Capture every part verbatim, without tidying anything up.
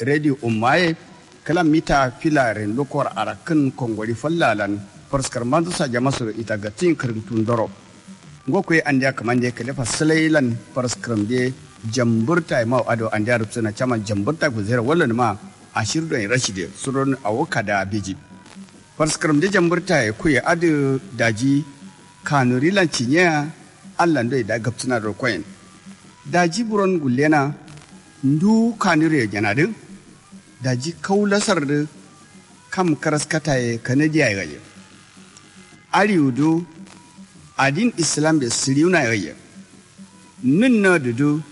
Radio Umaye kala mita filare lokor arakan kongoli fallalan farskar mandusa jamasu ita gatin kirtun doro ngokwe andiya kamande kale faslelan farskrambe jamburta ma ado andiya rubsana chama jamburta ku zera wallan ma ashirdo en rashide suron awoka da biji farskramde jamburta ku ya ado daji kanuri lan cinya allan do da gabtuna ro koyen daji buron gullena Ndu kanure janadu daji kaulasar da kam karaskata ya kanadiya ya gaje ariudu adin islam be siriuna ya gaje nunna dudu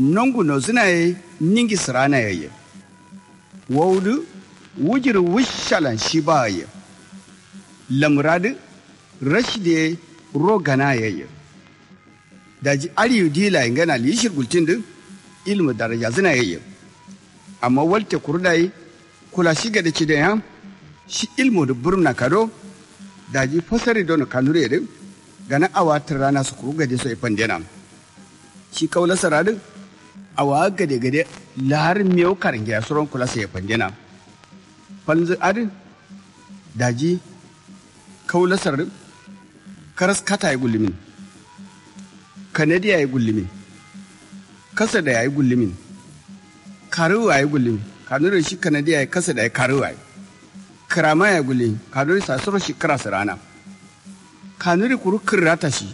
nongu no zinaye ningi sirana ya gaje waudu wujiru wishalan shiba ya lamradu rashide rogana ya gaje daji ariudi la ingana lishir gultindu ilmu daraja zina yayi amma walte kurdai kula shiga da kida ya shi ilmu da burna kado daji fasari don kanure din gana awatar rana su kuruga da sai pandena shi kaula saradu awa gade gade lahar meyo karin ya suron kula sai pandena panzu adin daji kaula saradu karas kata ya gullimin kanadiya ya gullimin kasa da yayi gullumin karuwa yayi gullumi kanuri shi kanadiya yayi kasa da yayi karuwa karama yayi gullumi kanuri sasuro shi karasa rana kanuri kuru kirata shi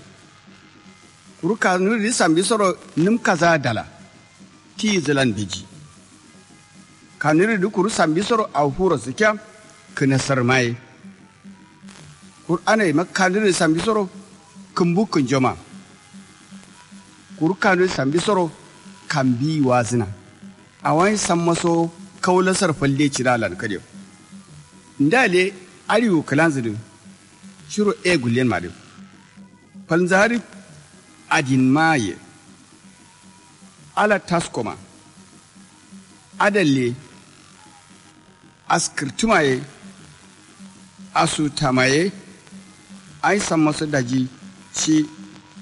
kuru kanuri sambi soro nim kaza dala ti zelan biji kanuri du kuru sambi soro awhuro sikya kana sarmai qur'ana mak kanuri sambi soro kumbu kunjoma kuru kanuri sambi soro kambi wazina awai sammaso kaulasar falle ciralan kade ndale ariu kalanzidin shiro e gullen made falzari adin maye ala taskoma adalle askrtumaye asu tamaye ai sammaso daji shi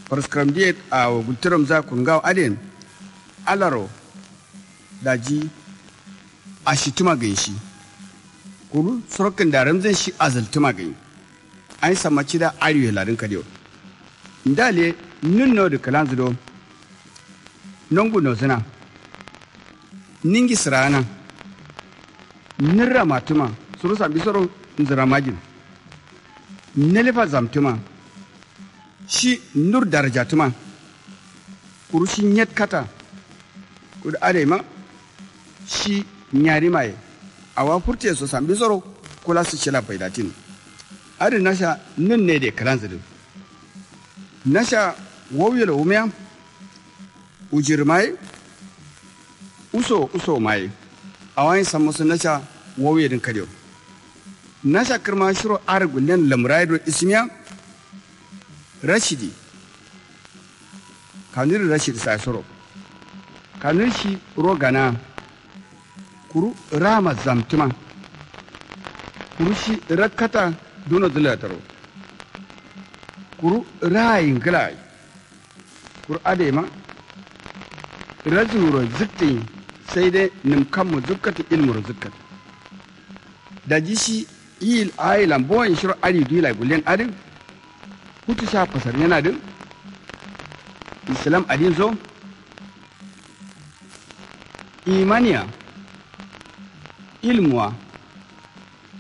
farskramdiet a gultiram za kungaw aden alaro daji ashituma ganshi kuru sorokin daram zan shi azaltuma gani ai samaci da ariyo ladin kadewo ndale nunno de kalanzudo nongu no zina ningi sirana nirra matuma suru sabi soro nzira majin nelefa zamtuma shi nur darajatuma kuru shi nyet kata kud alema shi nyari mai awa furte so sambi zoro kula su shila faidatin ari nasha nun ne de karanzidu nasha wawiyala umya ujir mai uso uso mai awain samusu nasha wawiyalin kadiyo nasha kirma shiro argullen lamraidu ismiya rashidi kanuri rashidi sai soro kanirshi rogana kuru rama zamtuma kurushi rakata duno dilataro kuru rayin gilai kuru adema rajuro zikti sai dai nimkammu zukkati ilmur zukkat dajishi il ailan boyin shiro ari dila gulen adin hutu sha fasar yana din islam adin zo imaniya ilmuwa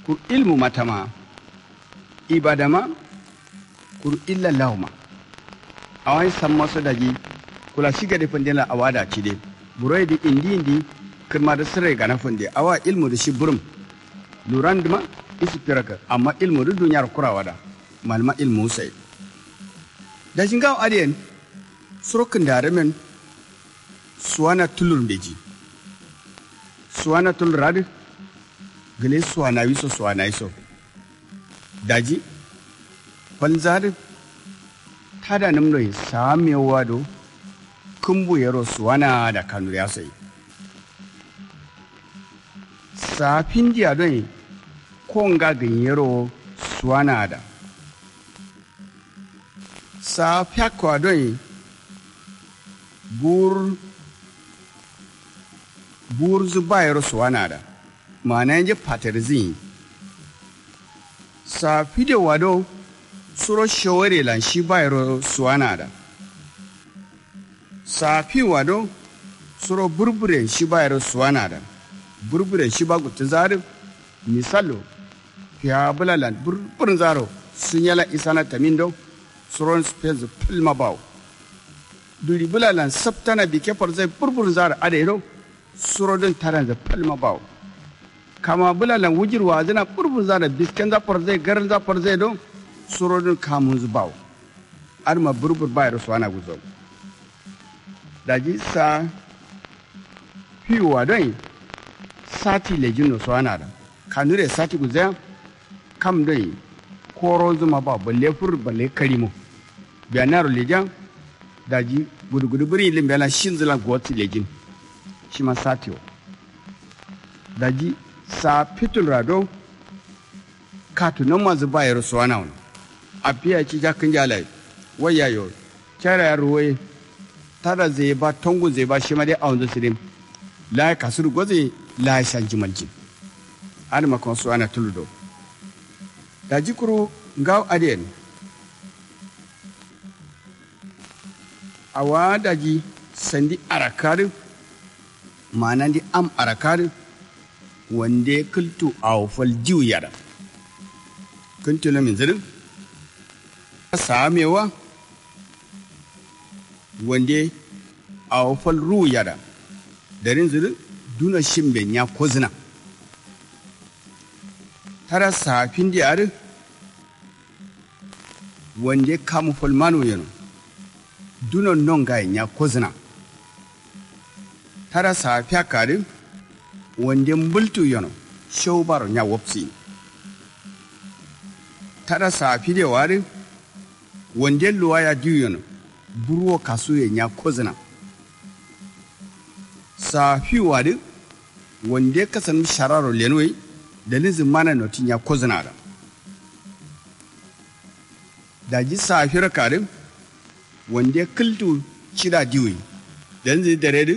kur ilmu matama ibadama kur illa lauma awai sammaso daji kula shiga de pandela awada cide burai de indi indi kirma da sirre gana funde awa ilmu da shi burum luranduma isipiraka amma ilmu da dunyar kurawada malma ilmu sai dajin gaw adiyen surokin daremen suwana tulur beji suwana tul rad gele suwana wiso suwana iso daji falzar tada namno same wado kumbu yaro suwana da kanuri asai sa pindi adon konga ganyero suwana da sa pyakwa adon gur burzu bayro swanada mananje paterzin safide wado suro showere lan shi bayro swanada safi wado suro burbure shi bayro swanada burbure shi bagu tazare misalo fiabla lan burburin zaro sunyala isana tamindo suron spez filma bawo duri bulalan saptana bike porzai burbur zar adero surodin taran da filma bawo kama bulalan wujirwa zana burbur zar bisken za porzai garin za porzai do surodin kamunz bawo arma burbur bayro swana guzo daji sa piwa dai sati lejino swana da kanure sati guzo kam dai koro zuma ba balle fur balle karimo bianar lejan daji gudugudu buri limbela shinzla goti lejin shima satio daji sa pitul rado katunan mazu bayar suwana on afiya ci jakin jalai wayayo kyara ruwe tada zai ba tongu zai ba shima dai aunzo sirim la kasuru gozi la shanji manji alma kon suwana tuludo daji kuro ngaw aden awa daji sandi arakari manandi am arakari wande kultu awfal jiu yara kuntu na minzirin samewa wande awfal ru yara darin zirin duna shimbe nya kozina tara safin di are wande kamu fulmanu yano duno nonga nya kozna tara safiya kare wande mbultu yano showbaro nya wopsi tara safi de ware wande luwaya di yano burwo kasuye nya kozna safi ware wande kasan shararo lenwe dalilin mana notin ya kozna da daji safira karim wande kultu chida diwi danzi daredu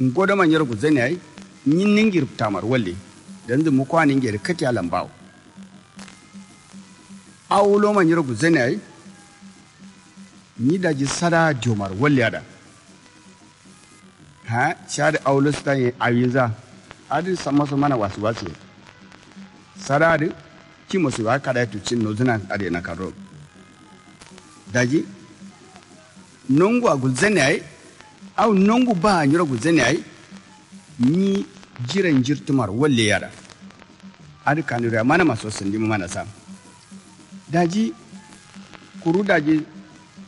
godoma nyar gulzeni ai nin ningir ruptamar walle danzu mu kwanin gere kati alambawo awulo man nyar gulzeni ai ni daji sada jomar walle yada ha shar awulo stai awiza adi samasa mana wasu wasu sada di kimo siwa kada tucin nozuna ade na karo daji nongu agulzeni ai au nongu ba nyura gulzeni ai ni jiran jirtumar walle yara adu kanuri mana maso sindi mana sa daji kuru daji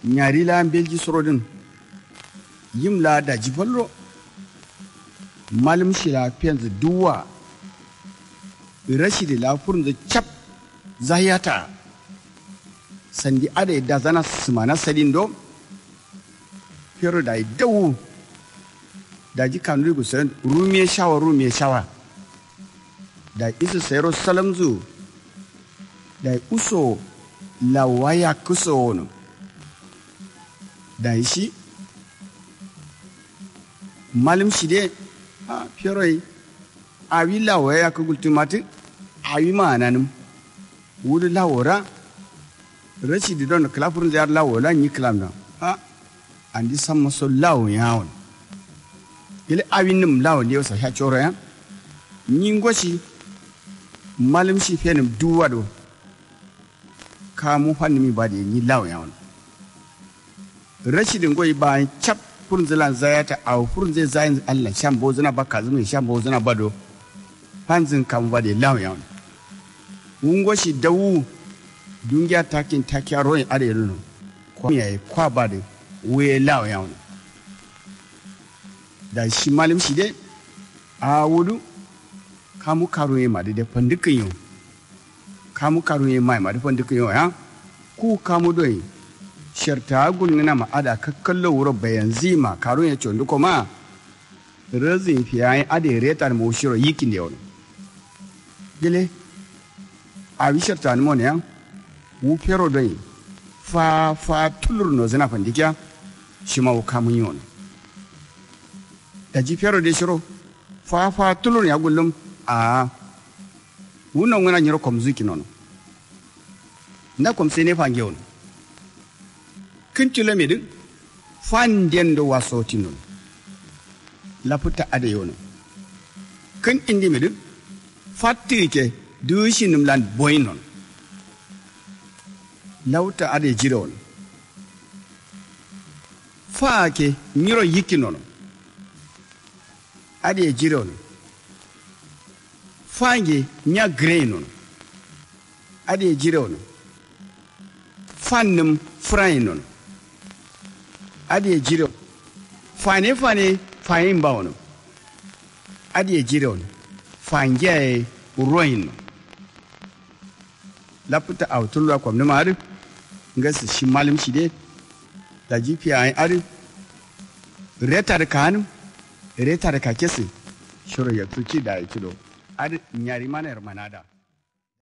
nyari la belji sorodin yimla daji ballo malum shila penz duwa rashidi la furun chap zahiyata sandi ade da zana sumana salindo fero da dawu daji kanuri gusan rumiye shawa rumiye shawa da isu sayro salamzu da uso lawaya kuso ono da shi malum shide a fero awi lawaya kugultumati awi mananum wudu lawora rashi di don klafurun ziyar lawo lan yi klamna ha andi samma so lawo yawon ile awinum lawo ne wasa ha choro ya nyingoshi malum shi fenum duwado ka mu fannimi bade ni lawo yawon rashi din goyi ba chap furun zilan zayata aw furun zai zayin Allah shambo zuna baka zuma shambo zuna bado panzin kam bade lawo yawon ungoshi dawu dungiya takin takiya royin areluno ko yayi kwabade we lawo yawon da shi malim shi de Awudu kamu karuye madi depandikinyo. Kamu karuye mai madi pandikinyo ya. Ku kamu doi sharta agun nama ada kakkallo wuro bayanzima karuye chonduko ma. Razin fiyaye ade retar mo shiro yikinde wono. Gele awi sharta nmo ne ya. Wu pero doi fa fa tulur no zena pandikya shima wo kamu nyon. Daji pero de shiro Fa fa tulun ya gulum a wuna ngana nyiro komzuki nono na komse ne fange won kintule medin fanden do wasoti non la puta ade yono kin indi medin fattike dushinum lan boyin non lauta ade jiron faake nyiro yiki nono Adi jiron fange nya grainon adi jiron fannum frainon adi jiron fane fane fain baono adi jiron fange uroin laputa autulwa kwa mnumari ngasi shimalim shide da jipi ay ari retar kanu Reta da kake si, shiro ya tuci da ya kilo, ad nyari mana manada.